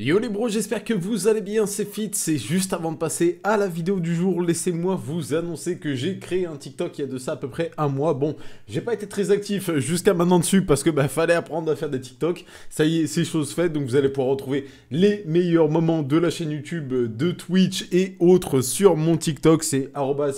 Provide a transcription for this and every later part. Yo les bros, j'espère que vous allez bien, c'est Fitz et juste avant de passer à la vidéo du jour, laissez-moi vous annoncer que j'ai créé un TikTok il y a de ça à peu près un mois. Bon, j'ai pas été très actif jusqu'à maintenant dessus parce que fallait apprendre à faire des TikTok. Ça y est, c'est chose faite, donc vous allez pouvoir retrouver les meilleurs moments de la chaîne YouTube, de Twitch et autres sur mon TikTok. C'est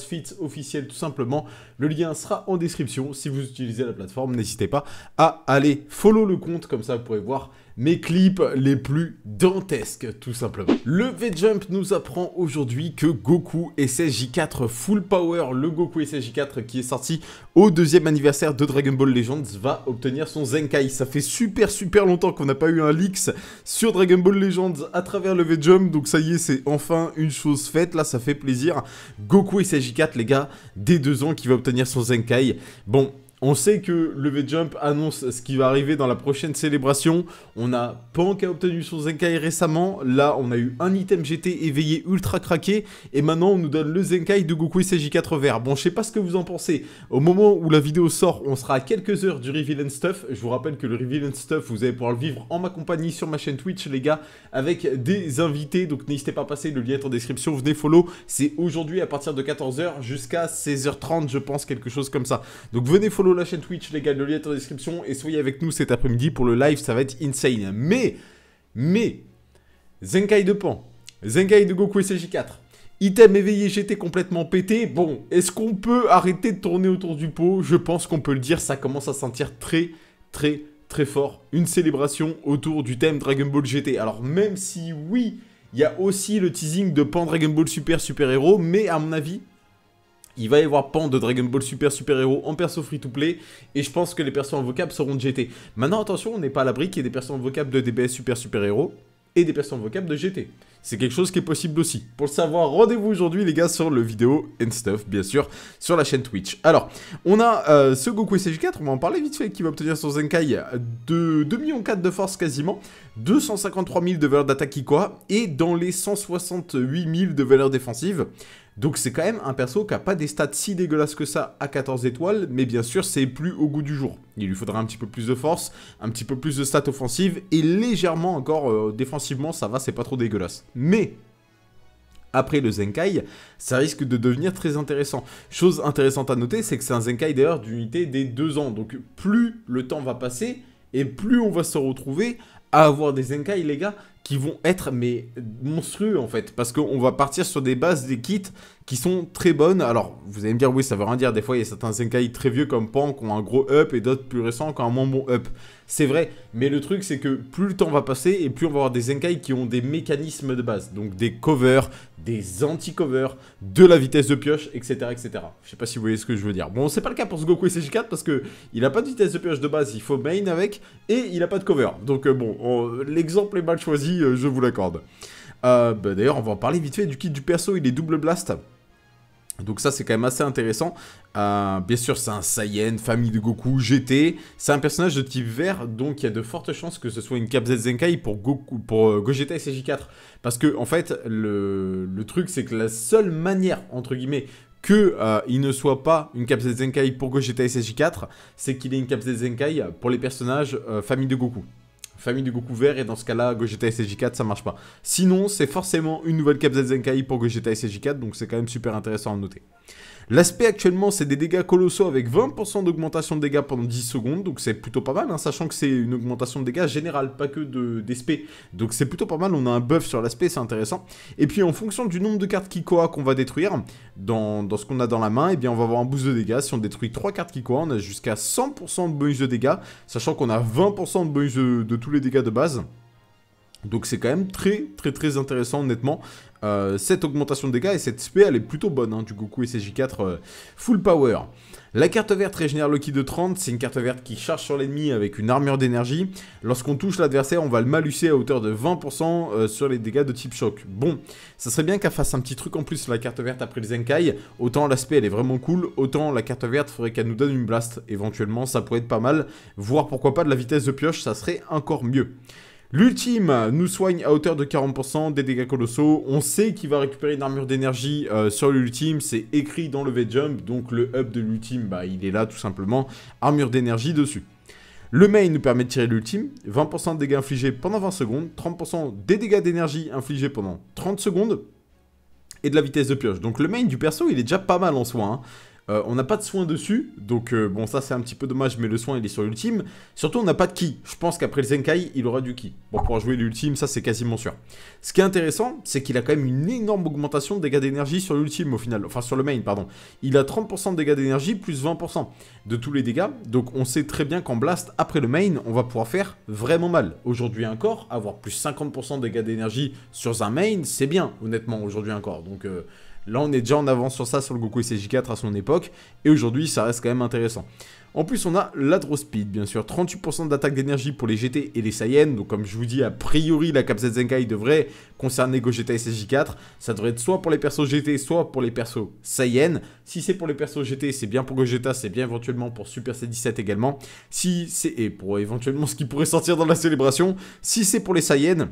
@Fitz officiel tout simplement. Le lien sera en description. Si vous utilisez la plateforme, n'hésitez pas à aller follow le compte, comme ça vous pourrez voir mes clips les plus dantesques, tout simplement. Le V-Jump nous apprend aujourd'hui que Goku SSJ4 Full Power, le Goku SSJ4 qui est sorti au 2e anniversaire de Dragon Ball Legends, va obtenir son Zenkai. Ça fait super longtemps qu'on n'a pas eu un leaks sur Dragon Ball Legends à travers le V-Jump, donc ça y est, c'est enfin une chose faite, là ça fait plaisir. Goku SSJ4, les gars, dès 2 ans qui va obtenir son Zenkai. Bon, on sait que le V-Jump annonce ce qui va arriver dans la prochaine célébration. On a Pan qui a obtenu son Zenkai récemment. Là, on a eu un item GT éveillé ultra craqué. Et maintenant, on nous donne le Zenkai de Goku SSJ4 vert. Bon, je sais pas ce que vous en pensez. Au moment où la vidéo sort, on sera à quelques heures du Reveal and Stuff. Je vous rappelle que le Reveal and Stuff, vous allez pouvoir le vivre en ma compagnie sur ma chaîne Twitch, les gars, avec des invités. Donc, n'hésitez pas à passer, le lien est en description. Venez follow. C'est aujourd'hui à partir de 14 h jusqu'à 16 h 30, je pense, quelque chose comme ça. Donc, venez follow la chaîne Twitch, les gars, le lien est en description et soyez avec nous cet après-midi pour le live, ça va être insane. Mais Zenkai de Pan, Zenkai de Goku SSJ4, item éveillé GT complètement pété, bon, est-ce qu'on peut arrêter de tourner autour du pot? Je pense qu'on peut le dire, ça commence à sentir très fort une célébration autour du thème Dragon Ball GT. Alors même si oui, il y a aussi le teasing de Pan Dragon Ball Super Hero, mais à mon avis, il va y avoir Pan de Dragon Ball Super Hero en perso free-to-play. Et je pense que les persos invocables seront GT. Maintenant, attention, on n'est pas à l'abri qu'il y ait des persos invocables de DBS Super Hero et des persos invocables de GT. C'est quelque chose qui est possible aussi. Pour le savoir, rendez-vous aujourd'hui, les gars, sur le vidéo and stuff, bien sûr, sur la chaîne Twitch. Alors, on a ce Goku SSJ4, on va en parler vite fait, qui va obtenir son Zenkai de 2,4 millions de force quasiment, 253 000 de valeur d'attaque Kikawa, et dans les 168 000 de valeur défensive. Donc c'est quand même un perso qui n'a pas des stats si dégueulasses que ça à 14 étoiles, mais bien sûr c'est plus au goût du jour. Il lui faudra un petit peu plus de force, un petit peu plus de stats offensives, et légèrement encore défensivement, ça va, c'est pas trop dégueulasse. Mais après le Zenkai, ça risque de devenir très intéressant. Chose intéressante à noter, c'est que c'est un Zenkai d'ailleurs d'unité des 2 ans, donc plus le temps va passer, et plus on va se retrouver à avoir des Zenkai, les gars, qui vont être mais monstrueux en fait, parce qu'on va partir sur des bases, des kits qui sont très bonnes. Alors vous allez me dire oui, ça veut rien dire, des fois il y a certains Zenkai très vieux comme Pan qui ont un gros up et d'autres plus récents qui ont un moins bon up, c'est vrai, mais le truc c'est que plus le temps va passer et plus on va avoir des Zenkai qui ont des mécanismes de base, donc des covers, des anti-covers, de la vitesse de pioche, etc. Je sais pas si vous voyez ce que je veux dire. Bon, c'est pas le cas pour ce Goku SSJ4 parce que il a pas de vitesse de pioche de base, il faut main avec, et il a pas de cover, donc bon, l'exemple est mal choisi, je vous l'accorde. D'ailleurs, on va en parler vite fait du kit du perso, il est double blast. Donc ça, c'est quand même assez intéressant. Bien sûr, c'est un Saiyan, famille de Goku, GT. C'est un personnage de type vert, donc il y a de fortes chances que ce soit une Capsule Zenkai pour Goku, pour Gogeta SSJ4. Parce que, en fait, le truc, c'est que la seule manière, entre guillemets, que il ne soit pas une Capsule Zenkai pour Gogeta SSJ4, c'est qu'il ait une Capsule Zenkai pour les personnages famille de Goku. Famille du Goku vert, et dans ce cas-là, Gogeta SSJ4, ça marche pas. Sinon, c'est forcément une nouvelle Capsule Zenkai pour Gogeta SSJ4, donc c'est quand même super intéressant à noter. L'aspect actuellement, c'est des dégâts colossaux avec 20% d'augmentation de dégâts pendant 10 secondes, donc c'est plutôt pas mal, hein, sachant que c'est une augmentation de dégâts générale, pas que d'SP. Donc c'est plutôt pas mal, on a un buff sur l'aspect, c'est intéressant. Et puis en fonction du nombre de cartes Kikoa qu'on va détruire, dans ce qu'on a dans la main, eh bien on va avoir un boost de dégâts. Si on détruit 3 cartes Kikoa, on a jusqu'à 100% de bonus de dégâts, sachant qu'on a 20% de bonus de tous les dégâts de base. Donc c'est quand même très intéressant, honnêtement. Cette augmentation de dégâts et cette SP, elle est plutôt bonne, hein, du Goku SSJ4 full power. La carte verte régénère le ki de 30, c'est une carte verte qui charge sur l'ennemi avec une armure d'énergie. Lorsqu'on touche l'adversaire, on va le mallucer à hauteur de 20% sur les dégâts de type choc. Bon, ça serait bien qu'elle fasse un petit truc en plus, la carte verte après le Zenkai. Autant l'aspect, elle est vraiment cool, autant la carte verte, faudrait qu'elle nous donne une blast. Éventuellement, ça pourrait être pas mal, voire pourquoi pas de la vitesse de pioche, ça serait encore mieux. L'ultime nous soigne à hauteur de 40% des dégâts colossaux. On sait qu'il va récupérer une armure d'énergie sur l'ultime, c'est écrit dans le V-Jump, donc le up de l'ultime, il est là tout simplement, armure d'énergie dessus. Le main nous permet de tirer l'ultime, 20% de dégâts infligés pendant 20 secondes, 30% des dégâts d'énergie infligés pendant 30 secondes, et de la vitesse de pioche. Donc le main du perso, il est déjà pas mal en soi, hein. On n'a pas de soin dessus, donc bon, ça c'est un petit peu dommage, mais le soin il est sur l'ultime. Surtout on n'a pas de ki, je pense qu'après le Zenkai il aura du ki. Bon, pour jouer l'ultime, ça c'est quasiment sûr. Ce qui est intéressant, c'est qu'il a quand même une énorme augmentation de dégâts d'énergie sur l'ultime au final, enfin sur le main pardon. Il a 30% de dégâts d'énergie plus 20% de tous les dégâts, donc on sait très bien qu'en blast, après le main, on va pouvoir faire vraiment mal. Aujourd'hui encore, avoir plus 50% de dégâts d'énergie sur un main, c'est bien honnêtement aujourd'hui encore, donc... Là, on est déjà en avance sur ça, sur le Goku SSJ4 à son époque. Et aujourd'hui, ça reste quand même intéressant. En plus, on a l'Adrospeed, bien sûr. 38% d'attaque d'énergie pour les GT et les Saiyans. Donc, comme je vous dis, a priori, la Capsule Zenkai devrait concerner Gogeta SSJ4. Ça devrait être soit pour les persos GT, soit pour les persos Saiyans. Si c'est pour les persos GT, c'est bien pour Gogeta. C'est bien éventuellement pour Super C17 également. Si c'est... Et pour éventuellement ce qui pourrait sortir dans la célébration. Si c'est pour les Saiyans...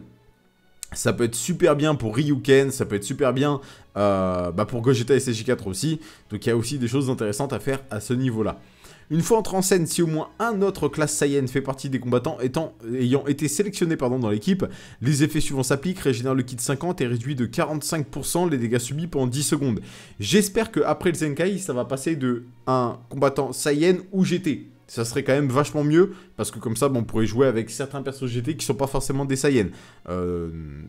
Ça peut être super bien pour Ryuken, ça peut être super bien pour Gogeta et SSJ4 aussi. Donc il y a aussi des choses intéressantes à faire à ce niveau-là. Une fois entré en scène, si au moins un autre classe Saiyan fait partie des combattants ayant été sélectionné dans l'équipe, les effets suivants s'appliquent, régénère le ki de 50 et réduit de 45% les dégâts subis pendant 10 secondes. J'espère qu'après le Zenkai, ça va passer de un combattant Saiyan ou GT. Ça serait quand même vachement mieux, parce que comme ça, bon, on pourrait jouer avec certains persos GT qui sont pas forcément des Saiyans.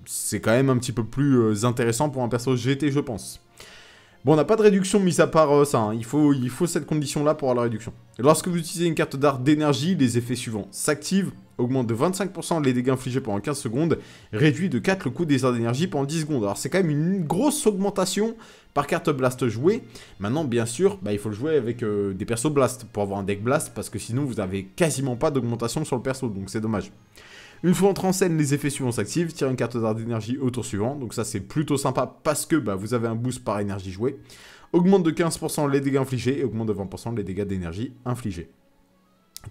C'est quand même un petit peu plus intéressant pour un perso GT, je pense. Bon, on n'a pas de réduction, mis à part ça, hein. Il faut cette condition-là pour avoir la réduction. Et lorsque vous utilisez une carte d'art d'énergie, les effets suivants s'activent, augmente de 25% les dégâts infligés pendant 15 secondes, réduit de 4 le coût des arts d'énergie pendant 10 secondes. Alors c'est quand même une grosse augmentation par carte blast jouée. Maintenant, bien sûr, il faut le jouer avec des persos blast pour avoir un deck blast, parce que sinon vous n'avez quasiment pas d'augmentation sur le perso, donc c'est dommage. Une fois entré en scène, les effets suivants s'activent, tire une carte d'art d'énergie au tour suivant, donc ça c'est plutôt sympa parce que vous avez un boost par énergie jouée. Augmente de 15% les dégâts infligés et augmente de 20% les dégâts d'énergie infligés.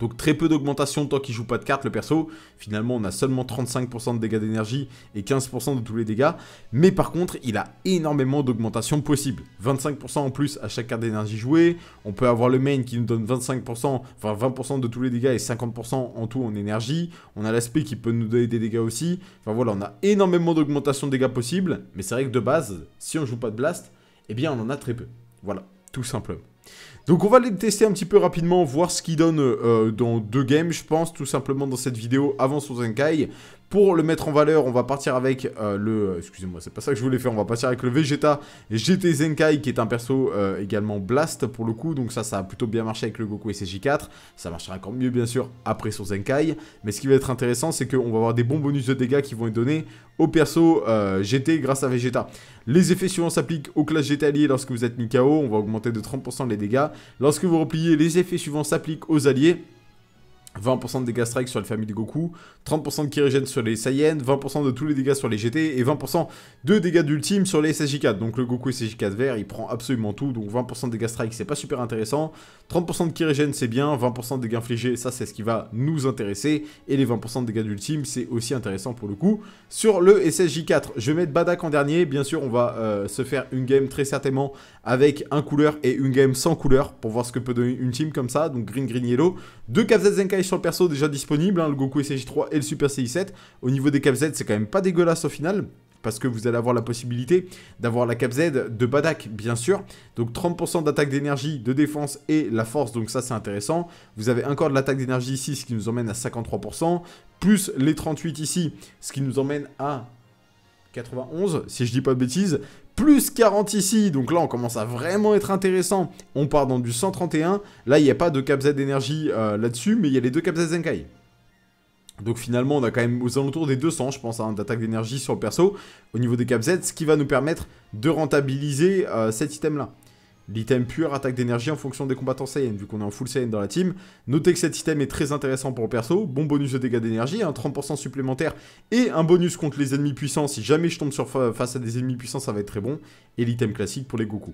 Donc très peu d'augmentation tant qu'il joue pas de carte le perso. Finalement on a seulement 35% de dégâts d'énergie et 15% de tous les dégâts. Mais par contre il a énormément d'augmentation possible. 25% en plus à chaque carte d'énergie jouée. On peut avoir le main qui nous donne 20% de tous les dégâts et 50% en tout en énergie. On a l'aspect qui peut nous donner des dégâts aussi. Enfin voilà, on a énormément d'augmentation de dégâts possibles. Mais c'est vrai que de base, si on joue pas de blast, eh bien on en a très peu. Voilà, tout simplement. Donc on va les tester un petit peu rapidement, voir ce qu'il donne dans deux games, je pense, tout simplement dans cette vidéo avant son Zenkai. Pour le mettre en valeur, on va partir avec excusez-moi, c'est pas ça que je voulais faire, on va partir avec le Vegeta GT Zenkai, qui est un perso également blast pour le coup. Donc ça a plutôt bien marché avec le Goku SSJ4, ça marchera encore mieux bien sûr après son Zenkai. Mais ce qui va être intéressant, c'est qu'on va avoir des bons bonus de dégâts qui vont être donnés au perso GT grâce à Vegeta. Les effets suivants s'appliquent aux classes GT alliées lorsque vous êtes mis KO, on va augmenter de 30% les dégâts. Lorsque vous repliez, les effets suivants s'appliquent aux alliés. 20% de dégâts strike sur les familles de Goku, 30% de Kirigène sur les Saiyans, 20% de tous les dégâts sur les GT et 20% de dégâts d'ultime sur les SSJ4. Donc le Goku SSJ4 vert, il prend absolument tout. Donc 20% de dégâts strike, c'est pas super intéressant. 30% de Kirigène, c'est bien. 20% de dégâts infligés, ça c'est ce qui va nous intéresser. Et les 20% de dégâts d'ultime, c'est aussi intéressant pour le coup. Sur le SSJ4, je vais mettre Bardock en dernier. Bien sûr, on va se faire une game très certainement avec un couleur et une game sans couleur pour voir ce que peut donner une team comme ça. Donc green, green, yellow. Deux Capsule Zenkai sur le perso déjà disponible, hein, le Goku SSJ3 et le Super CI7. Au niveau des Cap Z, c'est quand même pas dégueulasse au final, parce que vous allez avoir la possibilité d'avoir la Cap Z de Bardock, bien sûr. Donc 30% d'attaque d'énergie, de défense et la force, donc ça c'est intéressant. Vous avez encore de l'attaque d'énergie ici, ce qui nous emmène à 53%, plus les 38 ici, ce qui nous emmène à 91, si je dis pas de bêtises. Plus 40 ici, donc là on commence à vraiment être intéressant. On part dans du 131. Là il n'y a pas de Cap Z d'énergie là-dessus, mais il y a les deux Cap Z Zenkai. Donc finalement on a quand même aux alentours des 200, je pense, hein, d'attaque d'énergie sur le perso au niveau des Cap Z, ce qui va nous permettre de rentabiliser cet item-là. L'item pur attaque d'énergie en fonction des combattants Saiyan, vu qu'on est en full Saiyan dans la team. Notez que cet item est très intéressant pour le perso. Bon bonus de dégâts d'énergie, hein, 30% supplémentaire et un bonus contre les ennemis puissants. Si jamais je tombe face à des ennemis puissants, ça va être très bon. Et l'item classique pour les Goku.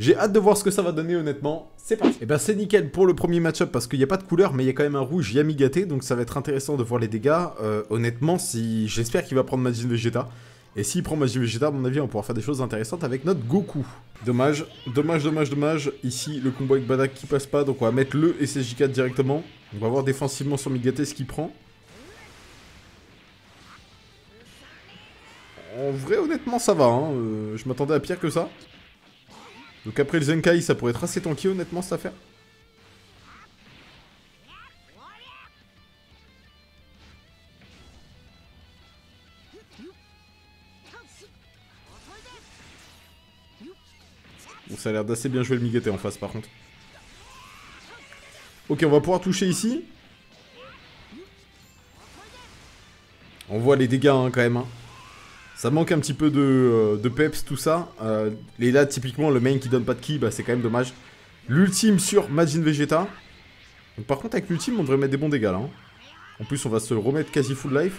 J'ai hâte de voir ce que ça va donner honnêtement, c'est parti. Et ben c'est nickel pour le premier match-up parce qu'il n'y a pas de couleur, mais il y a quand même un rouge Yamigate, donc ça va être intéressant de voir les dégâts. Honnêtement, j'espère qu'il va prendre Majin Vegeta. Et s'il prend Majin Vegeta, à mon avis, on pourra faire des choses intéressantes avec notre Goku. Dommage, dommage, dommage, dommage. Ici, le combo avec Bardock qui passe pas, donc on va mettre le SSJ4 directement. On va voir défensivement sur Migate ce qu'il prend. En vrai, honnêtement, ça va, hein. Je m'attendais à pire que ça. Donc après le Zenkai, ça pourrait être assez tanky, honnêtement, cette affaire. Bon, ça a l'air d'assez bien jouer le Migate en face, par contre. Ok, on va pouvoir toucher ici. On voit les dégâts, hein, quand même, hein. Ça manque un petit peu de peps, tout ça. Et là, typiquement, le main qui donne pas de ki, bah, c'est quand même dommage. L'ultime sur Majin Vegeta. Donc, par contre, avec l'ultime, on devrait mettre des bons dégâts, là. Hein. En plus, on va se remettre quasi full life.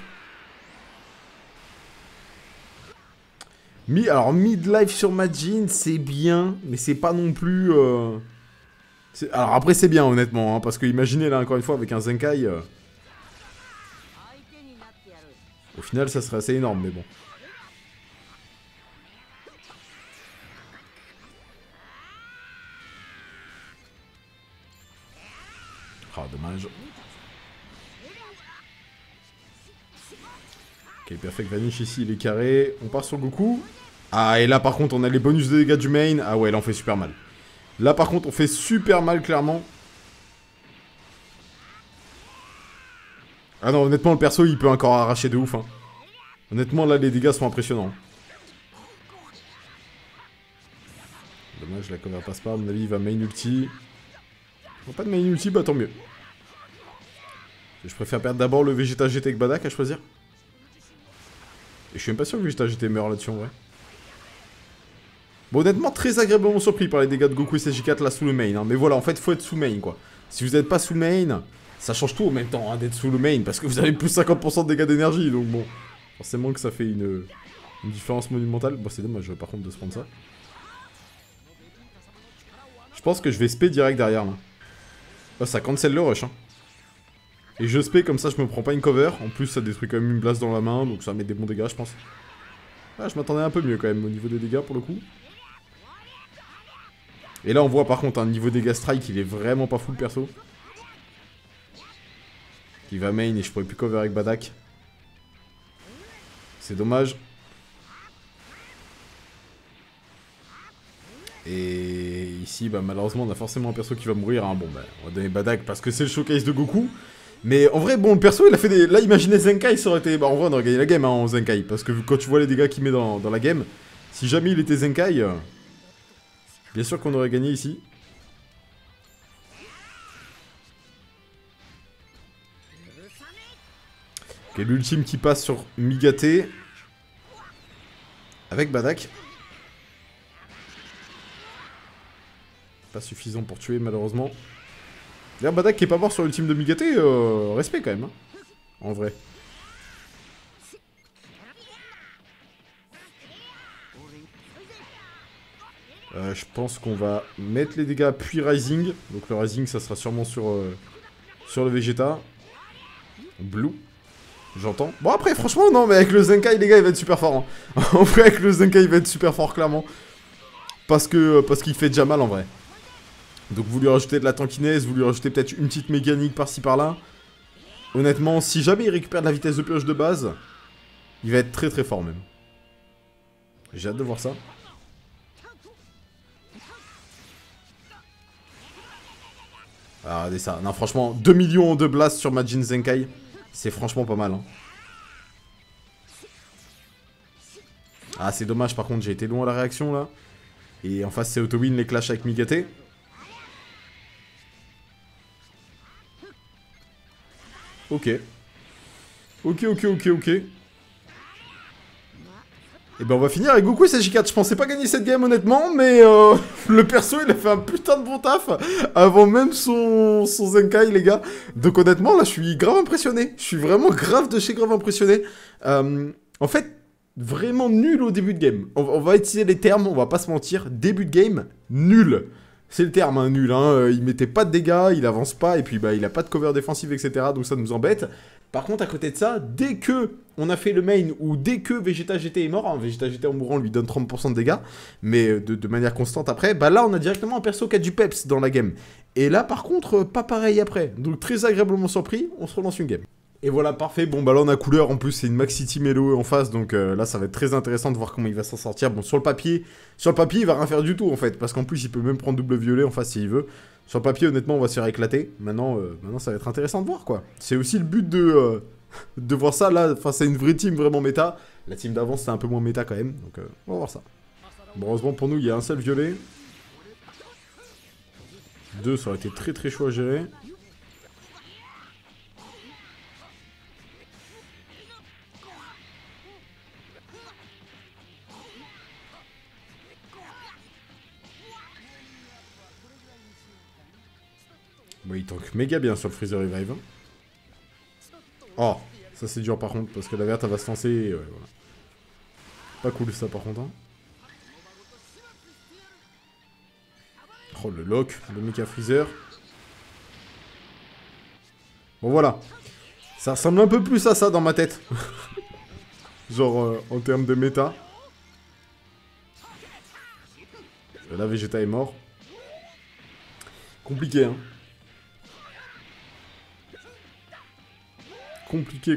Alors, mid-life sur Majin, c'est bien, mais c'est pas non plus... Alors, après, c'est bien, honnêtement, hein, parce que imaginez, là, encore une fois, avec un Zenkai... Au final, ça serait assez énorme, mais bon. Ah, dommage. Ok, perfect vanish ici, il est carré. On part sur Goku. Ah, et là par contre, on a les bonus de dégâts du main. Ah ouais, là on fait super mal. Là par contre, on fait super mal, clairement. Ah non, honnêtement, le perso, il peut encore arracher de ouf, hein. Honnêtement, là, les dégâts sont impressionnants. Dommage, la cover passe pas. À mon avis, il va main ulti. Pas de main ulti, bah tant mieux. Je préfère perdre d'abord le Vegeta GT que Bardock à choisir. Et je suis même pas sûr que Vegeta GT meurt là-dessus en vrai. Bon, honnêtement, très agréablement surpris par les dégâts de Goku SSJ4 là sous le main. Hein. Mais voilà, en fait, faut être sous main quoi. Si vous n'êtes pas sous main, ça change tout en même temps hein, d'être sous le main parce que vous avez plus 50% de dégâts d'énergie. Donc bon, forcément que ça fait une différence monumentale. Bon, c'est dommage par contre de se prendre ça. Je pense que je vais spé direct derrière là. Oh, ça cancel le rush. Hein. Et je spé comme ça, je me prends pas une cover. En plus, ça détruit quand même une blast dans la main, donc ça met des bons dégâts, je pense. Là, je m'attendais un peu mieux quand même au niveau des dégâts pour le coup. Et là, on voit par contre un niveau dégâts strike, il est vraiment pas fou le perso. Il va main et je pourrais plus cover avec Bardock. C'est dommage. Et ici, bah, malheureusement, on a forcément un perso qui va mourir. Hein. Bon, bah, on va donner Bardock parce que c'est le showcase de Goku. Mais en vrai, bon, le perso, il a fait des... Là, imaginez Zenkai, ça aurait été... Bah, en vrai, on aurait gagné la game hein, en Zenkai. Parce que quand tu vois les dégâts qu'il met dans la game, si jamais il était Zenkai, bien sûr qu'on aurait gagné ici. Ok, l'ultime qui passe sur Migate. Avec Bardock. Pas suffisant pour tuer malheureusement. D'ailleurs Bardock qui est pas mort sur l'ultime de Migate, respect quand même. Hein, en vrai. Je pense qu'on va mettre les dégâts puis Rising. Donc le Rising ça sera sûrement sur le Vegeta. Blue. J'entends. Bon après franchement non mais avec le Zenkai les gars il va être super fort. Hein. En vrai avec le Zenkai il va être super fort clairement. Parce qu'il fait déjà mal en vrai. Donc vous lui rajoutez de la tankiness, vous lui rajoutez peut-être une petite mécanique par-ci par-là. Honnêtement, si jamais il récupère de la vitesse de pioche de base, il va être très très fort même. J'ai hâte de voir ça. Ah, regardez ça. Non, franchement, 2 millions de blasts sur Majin Zenkai, c'est franchement pas mal. Hein. Ah, c'est dommage, par contre, j'ai été loin à la réaction, là. Et en face, c'est auto-win les clashs avec Migate. Ok. Ok, ok, ok, ok. Et ben on va finir avec Goku SSJ4. Je pensais pas gagner cette game honnêtement, mais le perso il a fait un putain de bon taf avant même son Zenkai les gars. Donc honnêtement là je suis grave impressionné. Je suis vraiment grave de chez grave impressionné. En fait, vraiment nul au début de game. On va utiliser les termes, on va pas se mentir. Début de game, nul. C'est le terme, hein, nul, hein. Il mettait pas de dégâts, il avance pas, et puis bah, il a pas de cover défensive, etc. Donc ça nous embête. Par contre, à côté de ça, dès que on a fait le main ou dès que Vegeta GT est mort, hein, Vegeta GT en mourant lui donne 30% de dégâts, mais de manière constante après, bah là on a directement un perso qui a du peps dans la game. Et là par contre, pas pareil après. Donc très agréablement surpris, on se relance une game. Et voilà, parfait. Bon, bah là, on a couleur. En plus, c'est une Maxi Team Hello en face. Donc là, ça va être très intéressant de voir comment il va s'en sortir. Bon, sur le papier, il va rien faire du tout, en fait. Parce qu'en plus, il peut même prendre double violet en face s'il veut. Sur le papier, honnêtement, on va se faire éclater. Maintenant, ça va être intéressant de voir, quoi. C'est aussi le but de voir ça, là. Enfin, c'est une vraie team vraiment méta. La team d'avant, c'était un peu moins méta, quand même. Donc, on va voir ça. Bon, heureusement, pour nous, il y a un seul violet. Deux, ça aurait été très, très chaud à gérer. Bon, il tank méga bien sur le Freezer Revive. Oh, ça c'est dur par contre, parce que la verte elle va se lancer. Et ouais, voilà. Pas cool ça par contre. Hein. Oh, le lock, le méga Freezer. Bon, voilà. Ça ressemble un peu plus à ça dans ma tête. Genre en termes de méta. Là, Vegeta est mort. Compliqué, hein.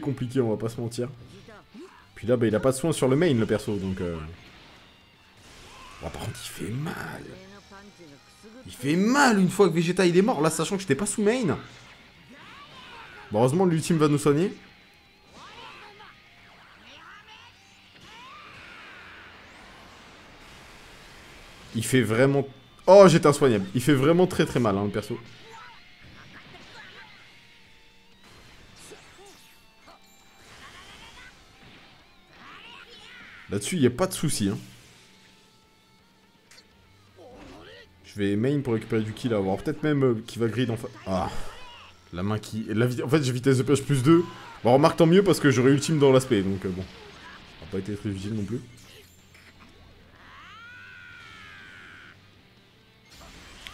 Compliqué, on va pas se mentir. Puis là, bah, il a pas de soin sur le main, le perso, donc... Oh, par contre, il fait mal. Il fait mal une fois que Vegeta, il est mort, là, sachant que j'étais pas sous main. Bon, heureusement, l'ultime va nous soigner. Il fait vraiment... Oh, j'étais insoignable. Il fait vraiment très très mal, hein, le perso. Là-dessus, il n'y a pas de souci. Hein. Je vais main pour récupérer du kill à avoir. Peut-être même qu'il va grid en face. Ah, la main qui... En fait, j'ai vitesse de pêche plus 2. Bon, remarque, tant mieux parce que j'aurais ultime dans l'aspect. Donc bon, ça n'a pas été très utile non plus.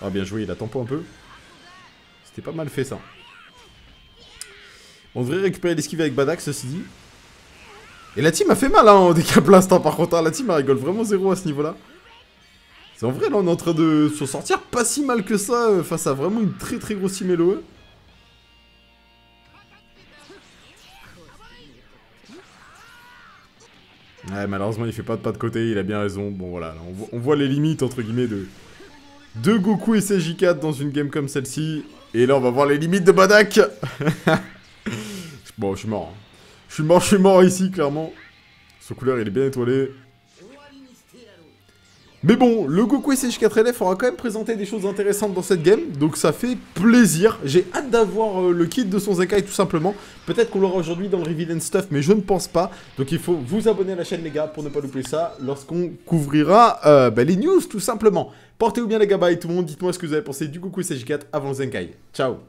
Ah, bien joué, il a tempo un peu. C'était pas mal fait ça. On devrait récupérer l'esquive avec Bardock, ceci dit. Et la team a fait mal, hein, en décap l'instant par contre. Hein, la team rigole vraiment zéro à ce niveau-là. C'est en vrai, là, on est en train de s'en sortir pas si mal que ça face à vraiment une très très grosse team LOE. Ouais, malheureusement, il fait pas de pas de côté, il a bien raison. Bon, voilà, là, on voit les limites entre guillemets de Goku SSJ4 dans une game comme celle-ci. Et là, on va voir les limites de Bardock. Bon, je suis mort. Je suis mort ici, clairement. Son couleur, il est bien étoilé. Mais bon, le Goku SSJ4 LF aura quand même présenté des choses intéressantes dans cette game. Donc ça fait plaisir. J'ai hâte d'avoir le kit de son Zenkai, tout simplement. Peut-être qu'on l'aura aujourd'hui dans le Reveal and Stuff, mais je ne pense pas. Donc il faut vous abonner à la chaîne, les gars, pour ne pas louper ça lorsqu'on couvrira les news, tout simplement. Portez-vous bien, les gars, bye tout le monde. Dites-moi ce que vous avez pensé du Goku SSJ4 avant le Zenkai. Ciao.